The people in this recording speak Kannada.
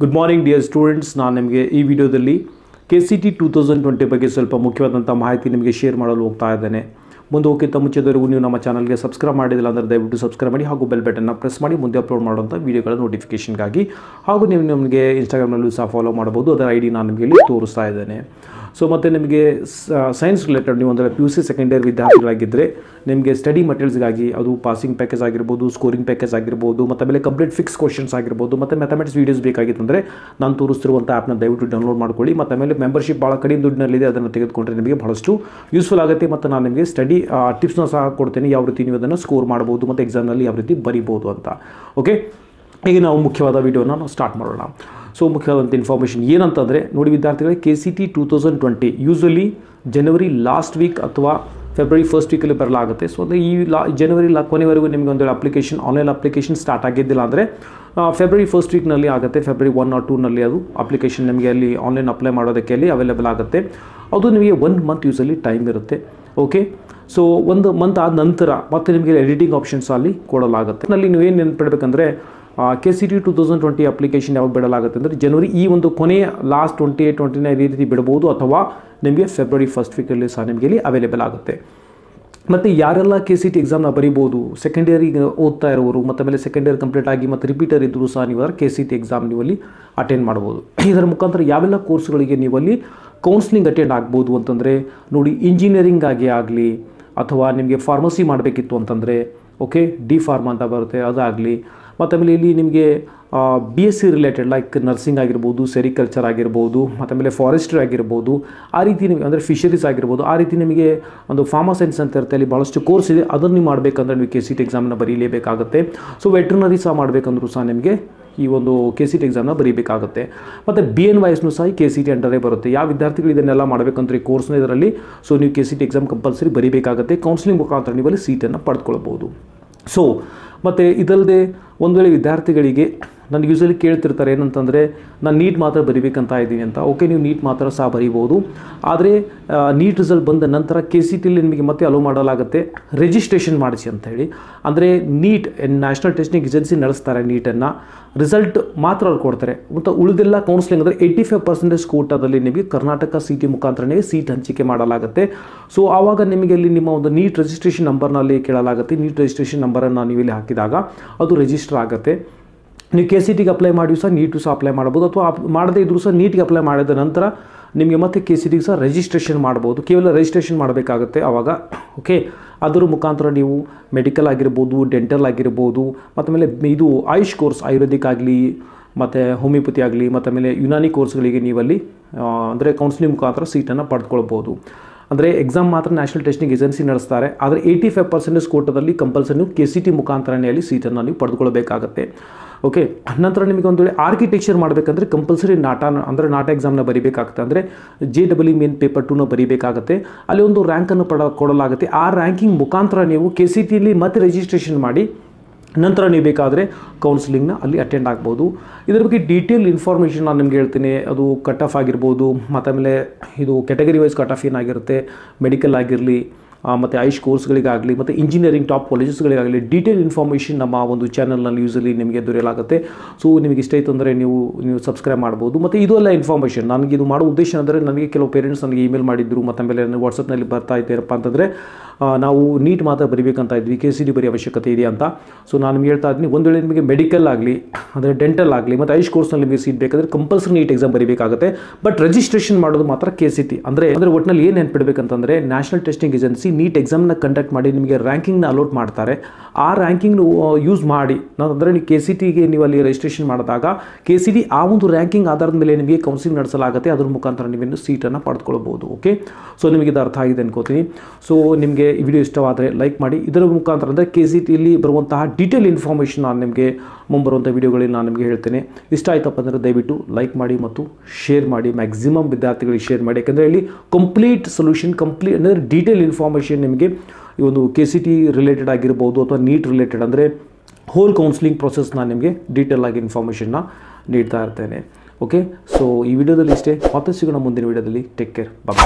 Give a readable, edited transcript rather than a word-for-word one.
ಗುಡ್ ಮಾರ್ನಿಂಗ್ ಡಿಯರ್ ಸ್ಟೂಡೆಂಟ್ಸ್, ನಾನು ನಿಮಗೆ ಈ ವಿಡಿಯೋದಲ್ಲಿ KCET 2020 ಬಗ್ಗೆ ಸ್ವಲ್ಪ ಮುಖ್ಯವಾದಂಥ ಮಾಹಿತಿ ನಿಮಗೆ ಶೇರ್ ಮಾಡಲು ಹೋಗ್ತಾ ಇದ್ದೇನೆ. ಮುಂದೆ ಹೋಗೋಕ್ಕಿಂತ ಮುಂಚೆದವರೆಗೂ ನೀವು ನಮ್ಮ ಚಾನಲ್ಗೆ ಸಬ್ಸ್ಕ್ರೈಬ್ ಮಾಡಿದಿಲ್ಲ ಅಂದರೆ ದಯವಿಟ್ಟು ಸಬ್ಸ್ಕ್ರೈಬ್ ಮಾಡಿ ಹಾಗೂ ಬೆಲ್ ಬಟನ್ನ ಪ್ರೆಸ್ ಮಾಡಿ ಮುಂದೆ ಅಪ್ಲೋಡ್ ಮಾಡುವಂಥ ವೀಡಿಯೋಗಳ ನೋಟಿಫಿಕೇಷನ್ಗಾಗಿ, ಹಾಗೂ ನೀವು ನಮಗೆ ಇನ್ಸ್ಟಾಗ್ರಾಮ್ನಲ್ಲೂ ಸಹ ಫಾಲೋ ಮಾಡ್ಬೋದು. ಅದರ ಐ ಡಿ ನಾನು ನಿಮಗೆ ಇಲ್ಲಿ ತೋರಿಸ್ತಾ ಇದ್ದೇನೆ. ಸೊ ಮತ್ತು ನಿಮಗೆ ಸೈನ್ಸ್ ರಿಲೇಟೆಡ್ ನೀವು ಅಂದರೆ PUC ಸೆಕೆಂಡರಿ ವಿದ್ಯಾರ್ಥಿಗಳಾಗಿದ್ದರೆ ನಿಮಗೆ ಸ್ಟಡಿ ಮಟೀರಿಯಲ್ಸ್ಗಾಗಿ ಅದು ಪಾಸಿಂಗ್ ಪ್ಯಾಕೇಜ್ ಆಗಿರ್ಬೋದು, ಸ್ಕೋರಿಂಗ್ ಪ್ಯಾಕೇಜ್ ಆಗಿರ್ಬೋದು, ಮತ್ತು ಆಮೇಲೆ ಕಂಪ್ಲೀಟ್ ಫಿಕ್ಸ್ ಕ್ವಶನ್ಸ್ ಆಗಿರ್ಬೋದು, ಮತ್ತು ಮ್ಯಾಥಮೆಟಿಕ್ಸ್ ವೀಡಿಯೋಸ್ ಬೇಕಾಗಿತ್ತು ಅಂದರೆ ನಾನು ತೋರಿಸ್ತಿರುವಂಥ ಆ್ಯಪ್ನ ದಯವಿಟ್ಟು ಡೌನ್ಲೋಡ್ ಮಾಡ್ಕೊಳ್ಳಿ. ಮತ್ತು ಆಮೇಲೆ ಮೆಂಬರ್ಶಿಪ್ ಭಾಳ ಕಡಿಮೆ ದುಡ್ಡಿನಲ್ಲಿದೆ, ಅದನ್ನು ತೆಗೆದುಕೊಂಡ್ರೆ ನಿಮಗೆ ಬಹಳಷ್ಟು ಯೂಸ್ಫುಲ್ ಆಗುತ್ತೆ. ಮತ್ತು ನಾನು ನಿಮಗೆ ಸ್ಟಡಿ ಟಿಪ್ಸ್ನ ಸಹ ಕೊಡ್ತೀನಿ, ಯಾವ ರೀತಿ ನೀವು ಅದನ್ನು ಸ್ಕೋರ್ ಮಾಡ್ಬೋದು ಮತ್ತು ಎಕ್ಸಾಮ್ನಲ್ಲಿ ಯಾವ ರೀತಿ ಬರಿಬೋದು ಅಂತ. ಓಕೆ, ಈಗ ನಾವು ಮುಖ್ಯವಾದ ವಿಡಿಯೋನ ನಾವು ಸ್ಟಾರ್ಟ್ ಮಾಡೋಣ. ಸೊ ಮುಖ್ಯವಾದಂಥ ಇನ್ಫಾರ್ಮೇಷನ್ ಏನಂತಂದರೆ, ನೋಡಿ ವಿದ್ಯಾರ್ಥಿಗಳೇ, KCET 2020 ಯೂಶ್ವಲಿ ಜನವರಿ ಲಾಸ್ಟ್ ವೀಕ್ ಅಥವಾ ಫೆಬ್ರವರಿ ಫಸ್ಟ್ ವೀಕಲ್ಲಿ ಬರಲಾಗುತ್ತೆ. ಸೊ ಅಂದರೆ ಈ ಜನವರಿ ಕೊನೆವರೆಗೂ ನಿಮಗೆ ಒಂದೇಳು ಅಪ್ಲಿಕೇಶನ್ ಆನ್ಲೈನ್ ಅಪ್ಲಿಕೇಶನ್ ಸ್ಟಾರ್ಟ್ ಆಗಿದ್ದಿಲ್ಲ ಅಂದರೆ ಫೆಬ್ರವರಿ ಫಸ್ಟ್ ವೀಕ್ನಲ್ಲಿ ಆಗುತ್ತೆ. February 1 or 2 ಅದು ಅಪ್ಲಿಕೇಶನ್ ನಿಮಗೆ ಅಲ್ಲಿ ಆನ್ಲೈನ್ ಅಪ್ಲೈ ಮಾಡೋದಕ್ಕೆ ಅಲ್ಲಿ ಅವೈಲೇಬಲ್ ಆಗುತ್ತೆ. ಅದು ನಿಮಗೆ 1 month ಯೂಸಲಿ ಟೈಮ್ ಇರುತ್ತೆ. ಓಕೆ, ಸೊ 1 month ಆದ ನಂತರ ಮತ್ತೆ ನಿಮಗೆ ಎಡಿಟಿಂಗ್ ಆಪ್ಷನ್ಸ್ ಅಲ್ಲಿ ಕೊಡಲಾಗುತ್ತೆ. ಅಲ್ಲಿ ನೀವೇನು ನೆನಪಿಡಬೇಕಂದ್ರೆ KCET 2020 ಅಪ್ಲಿಕೇಶನ್ ಯಾವಾಗ ಬಿಡಲಾಗುತ್ತೆ ಅಂದರೆ ಜನವರಿ ಈ ಒಂದು ಕೊನೆಯ ಲಾಸ್ಟ್ 28, 29 ಈ ರೀತಿ ಬಿಡಬಹುದು, ಅಥವಾ ನಿಮಗೆ February 1 ವೀಕಲ್ಲಿ ಸಹ ನಿಮಗೆ ಇಲ್ಲಿ ಅವೈಲೇಬಲ್ ಆಗುತ್ತೆ. ಮತ್ತು ಯಾರೆಲ್ಲ KCET ಎಕ್ಸಾಮ್ನ ಬರಿಬೋದು, ಸೆಕೆಂಡರಿಗೆ ಓದ್ತಾ ಇರೋರು ಮತ್ತು ಆಮೇಲೆ ಸೆಕೆಂಡರಿ ಕಂಪ್ಲೀಟ್ ಆಗಿ ಮತ್ತು ರಿಪೀಟರ್ ಇದ್ದರೂ ಸಹ ನೀವು KCET ಎಕ್ಸಾಮ್ ನೀವು ಅಲ್ಲಿ ಅಟೆಂಡ್ ಮಾಡ್ಬೋದು. ಇದರ ಮುಖಾಂತರ ಯಾವೆಲ್ಲ ಕೋರ್ಸ್ಗಳಿಗೆ ನೀವು ಅಲ್ಲಿ ಕೌನ್ಸಿಲಿಂಗ್ ಅಟೆಂಡ್ ಆಗ್ಬೋದು ಅಂತಂದರೆ, ನೋಡಿ ಇಂಜಿನಿಯರಿಂಗಾಗಿ ಆಗಲಿ, ಅಥವಾ ನಿಮಗೆ ಫಾರ್ಮಸಿ ಮಾಡಬೇಕಿತ್ತು ಅಂತಂದರೆ ಓಕೆ ಡಿ ಫಾರ್ಮ್ ಅಂತ ಬರುತ್ತೆ ಅದಾಗಲಿ, ಮತ್ತು ಆಮೇಲೆ ಇಲ್ಲಿ ನಿಮಗೆ BSc ರಿಲೇಟೆಡ್ ಲೈಕ್ ನರ್ಸಿಂಗ್ ಆಗಿರ್ಬೋದು, ಸೆರಿಕಲ್ಚರ್ ಆಗಿರ್ಬೋದು, ಮತ್ತು ಆಮೇಲೆ ಫಾರೆಸ್ಟ್ರಿ ಆಗಿರ್ಬೋದು, ಆ ರೀತಿ ನಿಮಗೆ ಅಂದರೆ ಫಿಶರೀಸ್ ಆಗಿರ್ಬೋದು, ಆ ರೀತಿ ನಿಮಗೆ ಒಂದು ಫಾರ್ಮಾ ಸೈನ್ಸ್ ಅಂತ ಇರುತ್ತೆ, ಅಲ್ಲಿ ಭಾಳಷ್ಟು ಕೋರ್ಸ್ ಇದೆ. ಅದನ್ನು ನೀವು ಮಾಡಬೇಕಂದ್ರೆ ನೀವು KCET ಎಕ್ಸಾಮ್ನ ಬರೀಲೇಬೇಕಾಗುತ್ತೆ. ಸೊ ವೆಟ್ರನರಿ ಸಹ ಮಾಡಬೇಕಂದ್ರೂ ಸಹ ನಿಮಗೆ ಈ ಒಂದು KCET ಎಕ್ಸಾಮ್ನ ಬರೀಬೇಕಾಗುತ್ತೆ. ಮತ್ತು BNYSನೂ ಸಹ KCET ಅಂಡರೇ ಬರುತ್ತೆ. ಯಾವ ವಿದ್ಯಾರ್ಥಿಗಳು ಇದನ್ನೆಲ್ಲ ಮಾಡಬೇಕಂದ್ರೆ ಈ ಕೋರ್ಸ್ನ ಇದರಲ್ಲಿ ಸೊ ನೀವು KCET ಎಕ್ಸಾಮ್ ಕಂಪಲ್ಸರಿ ಬರೀಬೇಕಾಗುತ್ತೆ. ಕೌನ್ಸಿಲಿಂಗ್ ಮುಖಾಂತರ ನೀವು ಅಲ್ಲಿ ಸೀಟನ್ನು ಪಡೆದುಕೊಳ್ಬೋದು. ಸೊ ಮತ್ತು ಇದಲ್ಲದೆ ಒಂದು ವೇಳೆ ವಿದ್ಯಾರ್ಥಿಗಳಿಗೆ ನನಗೆ ಯೂಸಲಿ ಕೇಳ್ತಿರ್ತಾರೆ ಏನಂತಂದರೆ, ನಾನು ನೀಟ್ ಮಾತ್ರ ಬರಿಬೇಕಂತ ಇದ್ದೀನಿ ಅಂತ. ಓಕೆ, ನೀವು ನೀಟ್ ಮಾತ್ರ ಸಹ ಬರಿಬೋದು, ಆದರೆ ನೀಟ್ ರಿಸಲ್ಟ್ ಬಂದ ನಂತರ KCETಲಿ ನಿಮಗೆ ಮತ್ತೆ ಅಲೋ ಮಾಡಲಾಗುತ್ತೆ ರಿಜಿಸ್ಟ್ರೇಷನ್ ಮಾಡಿಸಿ ಅಂಥೇಳಿ. ಅಂದರೆ ನೀಟ್ ನ್ಯಾಷನಲ್ ಟೆಸ್ಟಿಂಗ್ ಏಜೆನ್ಸಿ ನಡೆಸ್ತಾರೆ, ನೀಟನ್ನು ರಿಸಲ್ಟ್ ಮಾತ್ರ ಅವ್ರು ಕೊಡ್ತಾರೆ. ಮತ್ತು ಉಳಿದೆಲ್ಲ ಕೌನ್ಸಿಲಿಂಗ್ ಅಂದರೆ 85% ಕೋಟಾದಲ್ಲಿ ನಿಮಗೆ ಕರ್ನಾಟಕ ಸಿಟಿ ಮುಖಾಂತರ ನಿಮಗೆ ಸೀಟ್ ಹಂಚಿಕೆ ಮಾಡಲಾಗುತ್ತೆ. ಸೊ ಆವಾಗ ನಿಮಗೆ ಅಲ್ಲಿ ನಿಮ್ಮ ಒಂದು ನೀಟ್ ರಿಜಿಸ್ಟ್ರೇಷನ್ ನಂಬರ್ನಲ್ಲಿ ಕೇಳಲಾಗುತ್ತೆ. ನೀಟ್ ರಿಜಿಸ್ಟ್ರೇಷನ್ ನಂಬರನ್ನು ನೀವು ಇಲ್ಲಿ ಹಾಕಿದಾಗ ಅದು ರಿಜಿಸ್ಟರ್ ಆಗುತ್ತೆ. ನೀವು KCETಗೆ ಅಪ್ಲೈ ಮಾಡಿಯೂ ಸಹ ನೀಟು ಸಹ ಅಪ್ಲೈ ಮಾಡ್ಬೋದು, ಅಥವಾ ಮಾಡದೇ ಇದ್ದರೂ ಸಹ ನೀಟ್ಗೆ ಅಪ್ಲೈ ಮಾಡಿದ ನಂತರ ನಿಮಗೆ ಮತ್ತೆ KCETಗೆ ಸಹ ರಿಜಿಸ್ಟ್ರೇಷನ್ ಮಾಡ್ಬೋದು. ಕೇವಲ ರಿಜಿಸ್ಟ್ರೇಷನ್ ಮಾಡಬೇಕಾಗುತ್ತೆ ಆವಾಗ. ಓಕೆ, ಅದರ ಮುಖಾಂತರ ನೀವು ಮೆಡಿಕಲ್ ಆಗಿರ್ಬೋದು, ಡೆಂಟಲ್ ಆಗಿರ್ಬೋದು, ಮತ್ತು ಆಮೇಲೆ ಇದು ಆಯುಷ್ ಕೋರ್ಸ್ ಆಯುರ್ವೇದಿಕ್ ಆಗಲಿ, ಮತ್ತು ಹೋಮಿಯೋಪತಿ ಆಗಲಿ, ಮತ್ತು ಆಮೇಲೆ ಯುನಾನಿ ಕೋರ್ಸ್ಗಳಿಗೆ ನೀವಲ್ಲಿ ಅಂದರೆ ಕೌನ್ಸಿಲಿಂಗ್ ಮುಖಾಂತರ ಸೀಟನ್ನು ಪಡೆದುಕೊಳ್ಬೋದು. ಅಂದರೆ ಎಕ್ಸಾಮ್ ಮಾತ್ರ ನ್ಯಾಷನಲ್ ಟೆಸ್ಟಿಂಗ್ ಏಜೆನ್ಸಿ ನಡೆಸ್ತಾರೆ, ಆದರೆ 85% ಕೋಟದಲ್ಲಿ ಕಂಪಲ್ಸರಿ ನೀವು KCET ಮುಖಾಂತರನೇ ಅಲ್ಲಿ ಸೀಟನ್ನು ನೀವು ಪಡೆದುಕೊಳ್ಬೇಕಾಗತ್ತೆ. ಓಕೆ, ನಂತರ ನಿಮಗೆ ಒಂದು ವೇಳೆ ಆರ್ಕಿಟೆಕ್ಚರ್ ಮಾಡಬೇಕಂದ್ರೆ ಕಂಪಲ್ಸರಿ ನಾಟ ಎಕ್ಸಾಮ್ನ ಬರಿಬೇಕಾಗುತ್ತೆ. ಅಂದರೆ JEE ಮೇನ್ ಪೇಪರ್ 2ನ ಬರಿಬೇಕಾಗುತ್ತೆ. ಅಲ್ಲಿ ಒಂದು ರ್ಯಾಂಕನ್ನು ಕೊಡಲಾಗುತ್ತೆ. ಆ ರ್ಯಾಂಕಿಂಗ್ ಮುಖಾಂತರ ನೀವು KCETಲಿ ಮತ್ತೆ ರಿಜಿಸ್ಟ್ರೇಷನ್ ಮಾಡಿ ನಂತರ ನೀವು ಬೇಕಾದರೆ ಕೌನ್ಸಿಲಿಂಗ್ನ ಅಲ್ಲಿ ಅಟೆಂಡ್ ಆಗ್ಬೋದು. ಇದರ ಬಗ್ಗೆ ಡೀಟೇಲ್ ಇನ್ಫಾರ್ಮೇಷನ್ ನಾನು ನಿಮಗೆ ಹೇಳ್ತೀನಿ. ಅದು ಕಟ್ ಆಫ್ ಆಗಿರ್ಬೋದು, ಮತ್ತು ಆಮೇಲೆ ಇದು ಕ್ಯಾಟಗರಿ ವೈಸ್ ಕಟ್ ಆಫ್ ಏನಾಗಿರುತ್ತೆ, ಮೆಡಿಕಲ್ ಆಗಿರಲಿ, ಮತ್ತು ಆಯುಷ್ ಕೋರ್ಸ್ಗಳಿಗಾಗಲಿ, ಮತ್ತು ಇಂಜಿನಿಯರಿಂಗ್ ಟಾಪ್ ಕಾಲೇಜಸ್ಗಳಿಗಾಗಲಿ ಡೀಟೇಲ್ ಇನ್ಫಾರ್ಮೇಷನ್ ನಮ್ಮ ಒಂದು ಚಾನಲ್ನಲ್ಲಿ ಯೂಸಲಿ ನಿಮಗೆ ದೊರೆಯಲಾಗುತ್ತೆ. ಸೊ ನಿಮಗೆ ಇಷ್ಟ ಆಯಿತು ಅಂದರೆ ನೀವು ಸಬ್ಸ್ಕ್ರೈಬ್ ಮಾಡ್ಬೋದು. ಮತ್ತು ಇದು ಎಲ್ಲ ಇನ್ಫಾರ್ಮೇಷನ್ ನನಗೆ ಇದು ಮಾಡೋ ಉದ್ದೇಶ ಅಂದರೆ, ನನಗೆ ಕೆಲವು ಪೇರೆಂಟ್ಸ್ ನನಗೆ ಇಮೇಲ್ ಮಾಡಿದ್ದರು, ಮತ್ತು ಆಮೇಲೆ ನಾನು ವಾಟ್ಸಪ್ನಲ್ಲಿ ಬರ್ತಾ ಇದ್ದೀರಪ್ಪ ಅಂತಂದರೆ ನಾವು ನೀಟ್ ಮಾತ್ರ ಬರಿಬೇಕಂತ ಇದ್ವಿ, KCET ಬರೀ ಅವಶ್ಯಕತೆ ಇದೆ ಅಂತ. ಸೊ ನಾನು ನಿಮ್ಗೆ ಹೇಳ್ತಾ ಇದ್ದೀನಿ, ಒಂದು ವೇಳೆ ನಿಮಗೆ ಮೆಡಿಕಲ್ ಆಗಲಿ, ಅಂದರೆ ಡೆಂಟಲ್ ಆಗಲಿ, ಮತ್ತು ಆಯುಷ್ ಕೋರ್ಸ್ನಲ್ಲಿ ನಿಮಗೆ ಸೀಟ್ ಬೇಕಂದರೆ ಕಂಪಲ್ಸರಿ ನೀಟ್ ಎಕ್ಸಾಮ್ ಬರೀಬೇಕಾಗುತ್ತೆ. ಬಟ್ ರಿಜಿಸ್ಟ್ರೇಷನ್ ಮಾಡೋದು ಮಾತ್ರ KCET. ಅಂದರೆ ಒಟ್ಟಿನಲ್ಲಿ ಏನು ನೆನ್ಪಿಡಬೇಕಂತಂದರೆ, ನ್ಯಾಷನಲ್ ಟೆಸ್ಟಿಂಗ್ ಏಜೆನ್ಸಿ ನೀಟ್ ಎಕ್ಸಾಮ್ನ ಕಂಡಕ್ಟ್ ಮಾಡಿ ನಿಮಗೆ ರ್ಯಾಂಕಿಂಗ್ನ ಅಲೋಟ್ ಮಾಡ್ತಾರೆ. ಆ ರ್ಯಾಂಕಿಂಗ್ನ ಯೂಸ್ ಮಾಡಿ ಅಂದರೆ ನೀವು KCETಗೆ ನೀವು ಅಲ್ಲಿ ರಿಜಿಸ್ಟ್ರೇಷನ್ ಮಾಡಿದಾಗ KCET ಆ ಒಂದು ರ್ಯಾಂಕಿಂಗ್ ಆಧಾರದ ಮೇಲೆ ನಿಮಗೆ ಕೌನ್ಸಿಲಿಂಗ್ ನಡೆಸಲಾಗುತ್ತೆ. ಅದ್ರ ಮುಖಾಂತರ ನೀವೇನು ಸೀಟನ್ನು ಪಡೆದುಕೊಳ್ಬೋದು. ಓಕೆ, ಸೊ ನಿಮಗೆ ಇದು ಅರ್ಥ ಆಗಿದೆ ಅನ್ಕೋತೀನಿ. ಸೊ ನಿಮಗೆ ಈ ವಿಡಿಯೋ ಇಷ್ಟವಾದರೆ ಲೈಕ್ ಮಾಡಿ. ಇದರ ಮುಖಾಂತರ ಅಂದರೆ KCETಲಿ ಬರುವಂತಹ ಡೀಟೇಲ್ ಇನ್ಫಾರ್ಮೇಷನ್ ನಾನು ನಿಮಗೆ ಮುಂಬರುವಂಥ ವಿಡಿಯೋಗಳಲ್ಲಿ ನಾನು ನಿಮಗೆ ಹೇಳ್ತೇನೆ. ಇಷ್ಟ ಆಯ್ತಪ್ಪ ಅಂದರೆ ದಯವಿಟ್ಟು ಲೈಕ್ ಮಾಡಿ ಮತ್ತು ಶೇರ್ ಮಾಡಿ, ಮ್ಯಾಕ್ಸಿಮಮ್ ವಿದ್ಯಾರ್ಥಿಗಳಿಗೆ ಶೇರ್ ಮಾಡಿ. ಯಾಕೆಂದರೆ ಇಲ್ಲಿ ಕಂಪ್ಲೀಟ್ ಸೊಲ್ಯೂಷನ್, ಕಂಪ್ಲೀಟ್ ಅಂದರೆ ಡೀಟೇಲ್ ಇನ್ಫಾರ್ಮೇಷನ್ ನಿಮಗೆ ಈ ಒಂದು KCET ರಿಲೇಟೆಡ್ ಆಗಿರ್ಬೋದು, ಅಥವಾ ನೀಟ್ ರಿಲೇಟೆಡ್ ಅಂದರೆ ಹೋಲ್ ಕೌನ್ಸಿಲಿಂಗ್ ಪ್ರೊಸೆಸ್ನ ನಿಮಗೆ ಡೀಟೇಲ್ ಆಗಿ ಇನ್ಫಾರ್ಮೇಷನ್ನ ನೀಡ್ತಾ ಇರ್ತೇನೆ. ಓಕೆ, ಸೊ ಈ ವಿಡಿಯೋದಲ್ಲಿ ಇಷ್ಟೇ. ಮತ್ತೆ ಸಿಗೋಣ ಮುಂದಿನ ವಿಡಿಯೋದಲ್ಲಿ. ಟೇಕ್ ಕೇರ್, ಬಾಯ್.